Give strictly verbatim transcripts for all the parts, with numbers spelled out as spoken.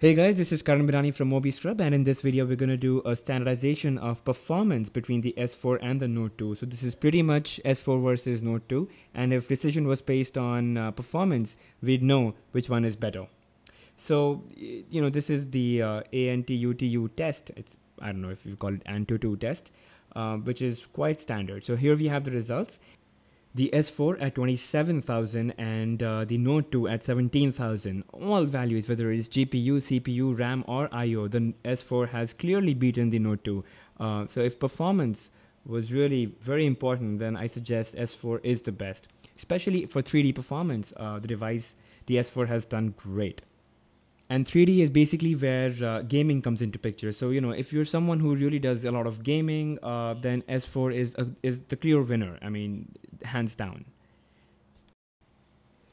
Hey guys, this is Karan Birani from MobiScrub, and in this video we're going to do a standardization of performance between the S four and the Note two. So this is pretty much S four versus Note two, and if decision was based on uh, performance, we'd know which one is better. So, you know, this is the uh, ANTUTU test. It's, I don't know if you call it ANTUTU test, uh, which is quite standard. So here we have the results. The S four at twenty-seven thousand and uh, the Note two at seventeen thousand. All values, whether it's G P U, C P U, RAM or I O, the S four has clearly beaten the Note two. Uh, so if performance was really very important, then I suggest S four is the best. Especially for three D performance, uh, the device, the S four has done great. And three D is basically where uh, gaming comes into picture. So, you know, if you're someone who really does a lot of gaming, uh, then S four is, a, is the clear winner. I mean, hands down.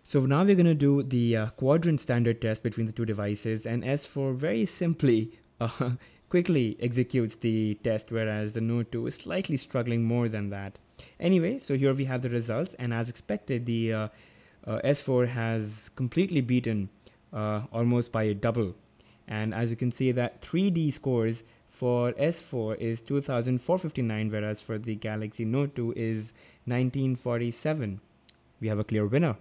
So now we're going to do the uh, quadrant standard test between the two devices, and S four very simply, uh, quickly executes the test, whereas the Note two is slightly struggling more than that. Anyway, so here we have the results, and as expected, the uh, uh, S four has completely beaten Uh, almost by a double, and as you can see that three D scores for S four is two thousand four hundred fifty-nine, whereas for the Galaxy Note two is nineteen forty-seven. We have a clear winner.